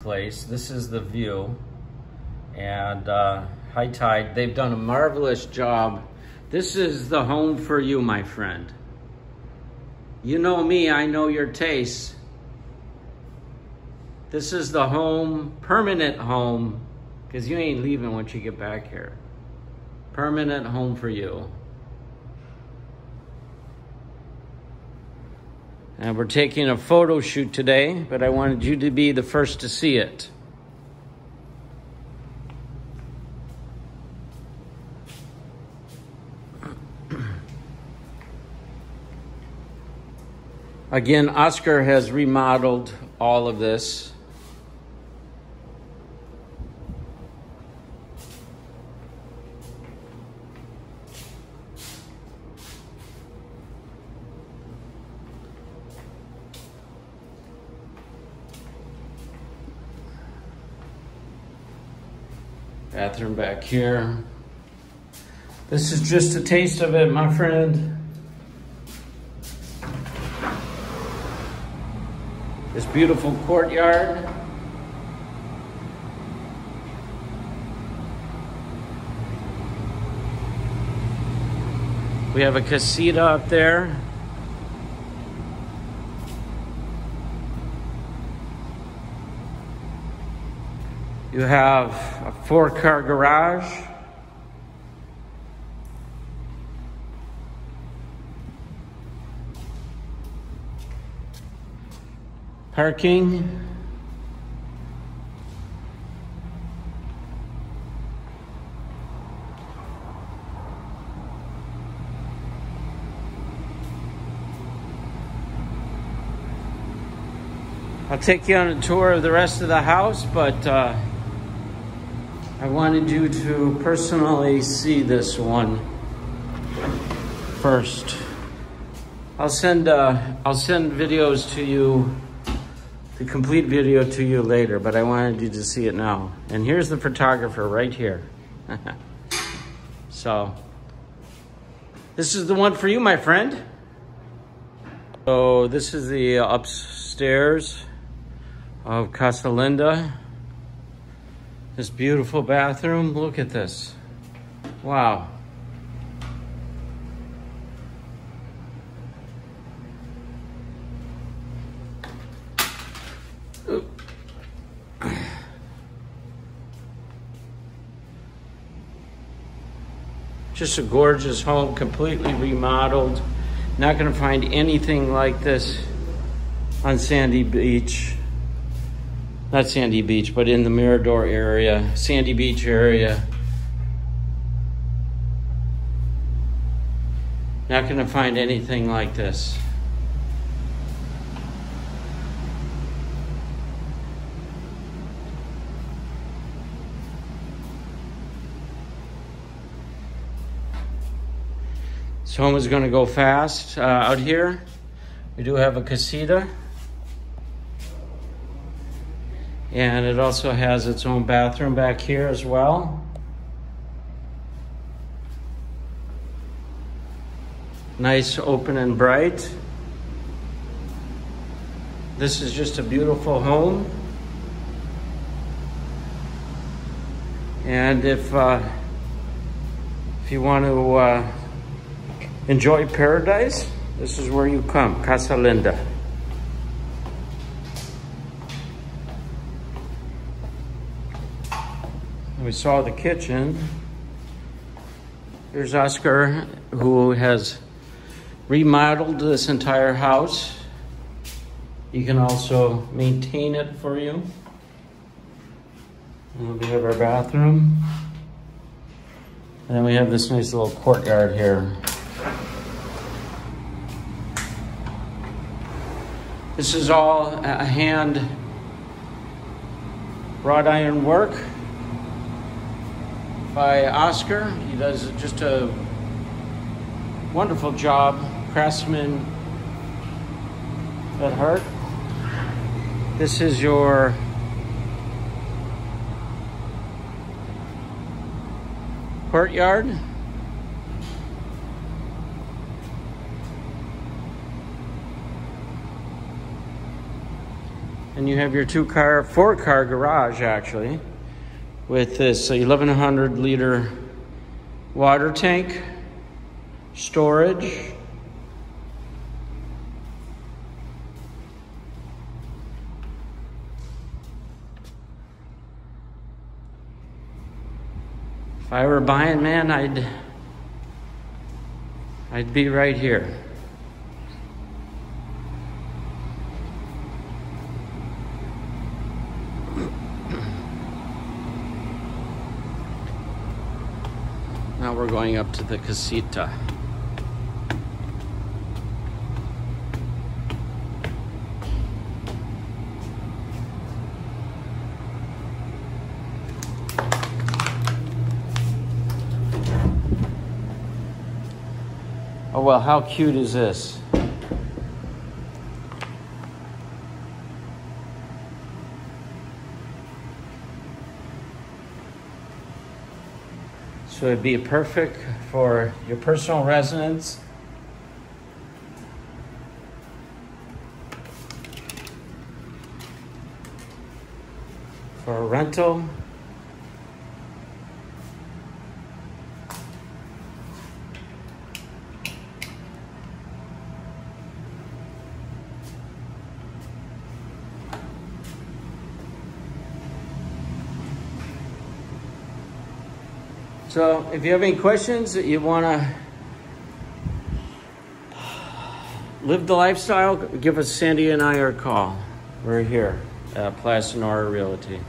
place. This is the view, and high tide. They've done a marvelous job. This is the home for you, my friend. You know me, I know your tastes. This is the home, permanent home, because you ain't leaving once you get back here. Permanent home for you. And we're taking a photo shoot today, but I wanted you to be the first to see it. Again, Oscar has remodeled all of this. Bathroom back here. This is just a taste of it, my friend. This beautiful courtyard. We have a casita up there. You have a 4-car garage. Parking. I'll take you on a tour of the rest of the house, but I wanted you to personally see this one first. I'll send videos to you, the complete video to you later, but I wanted you to see it now. And here's the photographer right here. So, this is the one for you, my friend. So this is the upstairs of Casa Linda. This beautiful bathroom, look at this. Wow. Oop. Just a gorgeous home, completely remodeled. Not gonna find anything like this on Sandy Beach. Not Sandy Beach, but in the Mirador area, Sandy Beach area. Not going to find anything like this. This home is going to go fast. Out here, we do have a casita. And it also has its own bathroom back here as well. Nice, open and bright. This is just a beautiful home. And if you want to enjoy paradise, this is where you come, Casa Linda. We saw the kitchen. Here's Oscar, who has remodeled this entire house. You can also maintain it for you. And we have our bathroom. And then we have this nice little courtyard here. This is all a hand wrought iron work by Oscar. He does just a wonderful job, craftsman at heart. This is your courtyard. And you have your four-car garage, actually, with this 1,100-liter water tank, storage, if I were buying, man, I'd be right here. Now we're going up to the casita. Oh, well, how cute is this? So it'd be perfect for your personal residence. For a rental. So if you have any questions, that you want to live the lifestyle, give us Sandy and I a call. We're here at Playa Sonora Realty.